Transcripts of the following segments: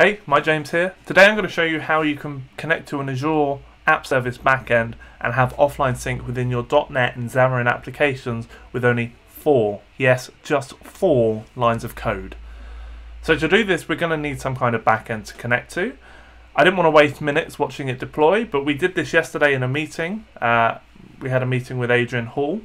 Hey, Mike James here. Today I'm going to show you how you can connect to an Azure App Service backend and have offline sync within your .NET and Xamarin applications with only four, yes, just four lines of code. So to do this, we're going to need some kind of backend to connect to. I didn't want to waste minutes watching it deploy, but we did this yesterday in a meeting. We had a meeting with Adrian Hall,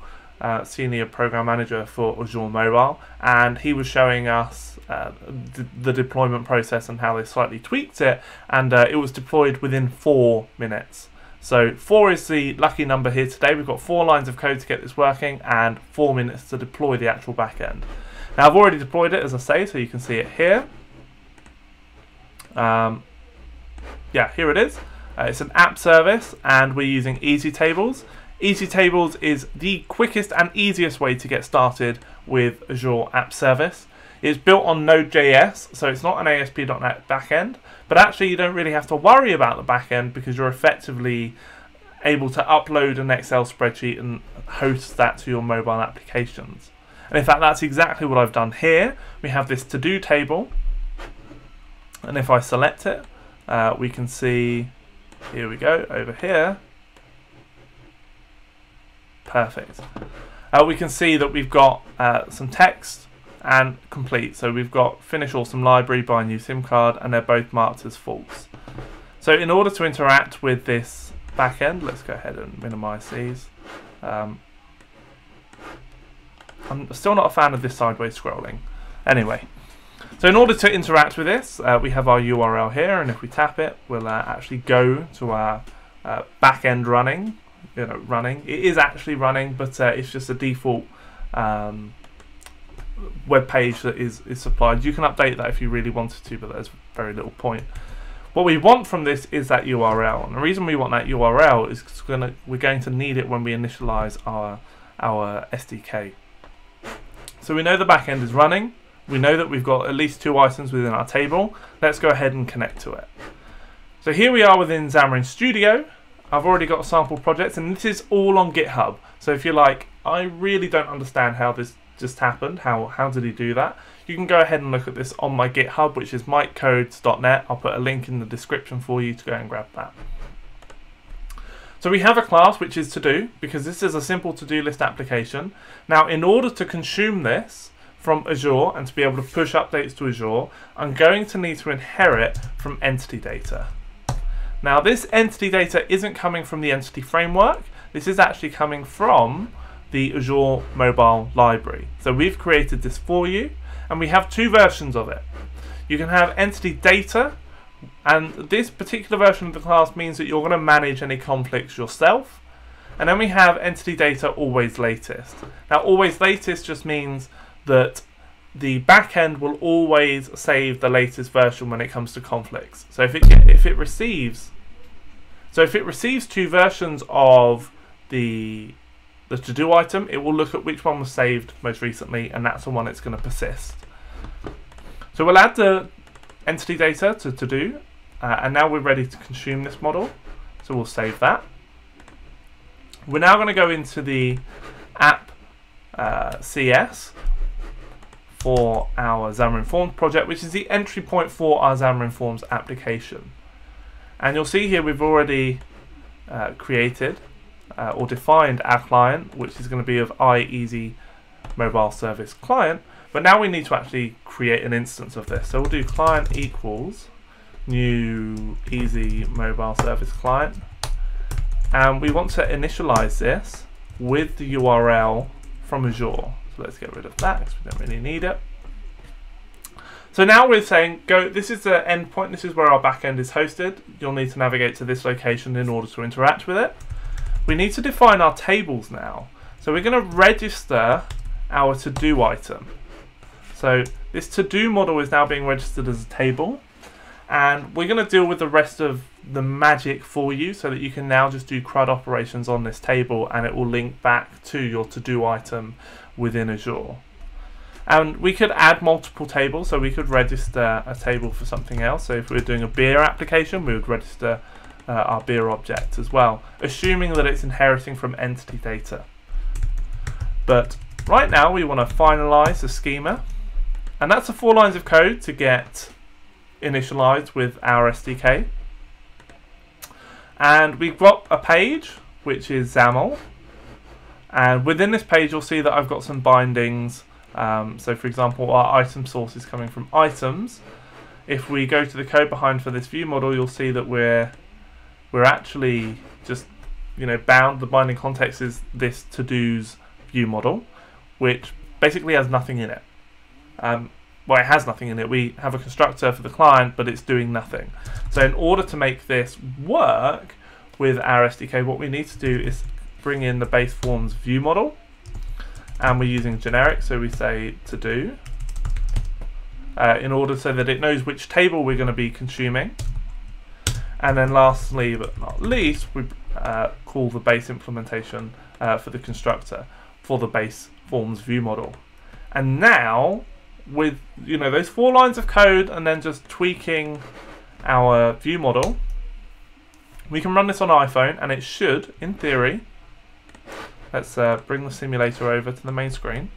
Senior Program Manager for Azure Mobile, and he was showing us the deployment process and how they slightly tweaked it, and it was deployed within 4 minutes. So 4 is the lucky number here today. We've got 4 lines of code to get this working and 4 minutes to deploy the actual backend. Now I've already deployed it, as I say, so you can see it here. Yeah, here it is. It's an app service and we're using Easy Tables. Easy Tables is the quickest and easiest way to get started with Azure App Service. It's built on Node.js, so it's not an ASP.NET backend, but actually you don't really have to worry about the backend because you're effectively able to upload an Excel spreadsheet and host that to your mobile applications. And in fact, that's exactly what I've done here. We have this to-do table, and if I select it, we can see, here we go, over here. Perfect. We can see that we've got some text and complete. So we've got finish awesome library, buy new SIM card, and they're both marked as false. So in order to interact with this backend, let's go ahead and minimize these. I'm still not a fan of this sideways scrolling. Anyway, so in order to interact with this, we have our URL here, and if we tap it, we'll actually go to our backend running. It is actually running, but it's just a default web page that is supplied. You can update that if you really wanted to, but there's very little point. What we want from this is that URL, and the reason we want that URL is because we're going to need it when we initialize our SDK. So we know the backend is running. We know that we've got at least 2 items within our table. Let's go ahead and connect to it. So here we are within Xamarin Studio. I've already got a sample project, and this is all on GitHub. So if you're like, I really don't understand how this just happened, how did he do that? You can go ahead and look at this on my GitHub, which is mikecodes.net. I'll put a link in the description for you to go and grab that. So we have a class which is to do, because this is a simple to-do list application. Now in order to consume this from Azure and to be able to push updates to Azure, I'm going to need to inherit from entity data. Now this entity data isn't coming from the Entity Framework, this is actually coming from the Azure Mobile Library. So we've created this for you, and we have 2 versions of it. You can have Entity Data, and this particular version of the class means that you're going to manage any conflicts yourself. And then we have Entity Data Always Latest. Now Always Latest just means that the backend will always save the latest version when it comes to conflicts. So if it receives 2 versions of the to-do item, it will look at which one was saved most recently, and that's the one it's going to persist. So we'll add the entity data to to-do, and now we're ready to consume this model. So we'll save that. We're now going to go into the app CS. For our Xamarin.Forms project, which is the entry point for our Xamarin.Forms application. And you'll see here we've already created or defined our client, which is going to be of iEasyMobileServiceClient, but now we need to actually create an instance of this. So we'll do client equals new easyMobileServiceClient, and we want to initialize this with the URL from Azure. So let's get rid of that because we don't really need it. So now we're saying, go. This is the endpoint. This is where our backend is hosted. You'll need to navigate to this location in order to interact with it. We need to define our tables now. So we're going to register our to-do item. So this to-do model is now being registered as a table. And we're going to deal with the rest of the magic for you so that you can now just do CRUD operations on this table, and it will link back to your to-do item within Azure. And we could add multiple tables, so we could register a table for something else. So if we're doing a beer application, we would register our beer object as well, assuming that it's inheriting from entity data. But right now we want to finalize the schema, and that's the 4 lines of code to get initialized with our SDK. And we drop a page, which is XAML. And within this page, you'll see that I've got some bindings. So for example, our item source is coming from items. If we go to the code behind for this view model, you'll see that we're actually just, you know, bound. The binding context is this to-dos view model, which basically has nothing in it. Well, it has nothing in it. We have a constructor for the client, but it's doing nothing. So in order to make this work with our SDK, what we need to do is bring in the base forms view model, and we're using generic, so we say to do, in order so that it knows which table we're going to be consuming. And then lastly, but not least, we call the base implementation for the constructor for the base forms view model. And now, with, you know, those 4 lines of code and then just tweaking our view model, we can run this on iPhone, and it should, in theory, let's bring the simulator over to the main screen,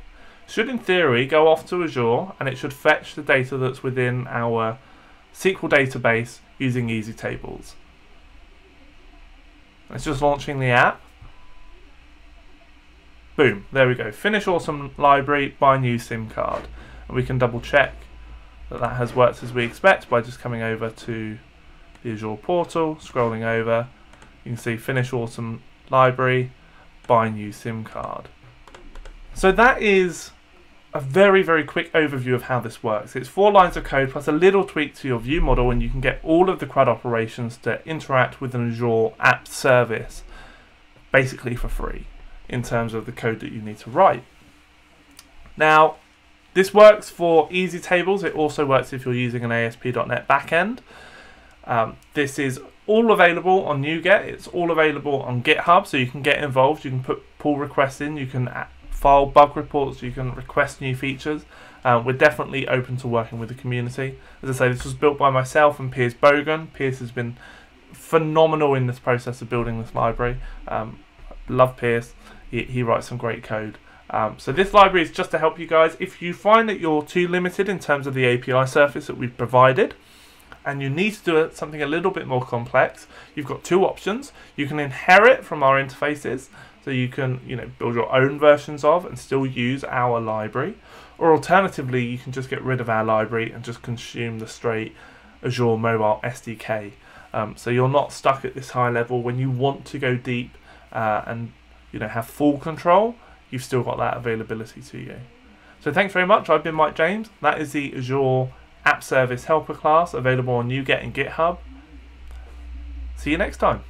should in theory go off to Azure, and it should fetch the data that's within our SQL database using Easy Tables. It's just launching the app. Boom, there we go. Finish awesome library, buy new SIM card. And we can double check that that has worked as we expect by just coming over to the Azure portal, scrolling over. You can see finish awesome library, buy new SIM card. So that is a very, very quick overview of how this works. It's 4 lines of code plus a little tweak to your view model, and you can get all of the CRUD operations to interact with an Azure App Service basically for free in terms of the code that you need to write. Now, this works for Easy Tables. It also works if you're using an ASP.NET backend. This is all available on NuGet. It's all available on GitHub, so you can get involved. You can put pull requests in. You can file bug reports. You can request new features. We're definitely open to working with the community. As I say, this was built by myself and Pierce Boggan. Pierce has been phenomenal in this process of building this library. Love Pierce. He writes some great code. So this library is just to help you guys. If you find that you're too limited in terms of the API surface that we've provided, and you need to do something a little bit more complex, you've got 2 options. You can inherit from our interfaces, so you can, you know, build your own versions of and still use our library. Or alternatively, you can just get rid of our library and just consume the straight Azure Mobile SDK. So you're not stuck at this high level. When you want to go deep and, you know, have full control, you've still got that availability to you. So thanks very much. I've been Mike James. That is the Azure App Service Helper class available on NuGet and GitHub. See you next time.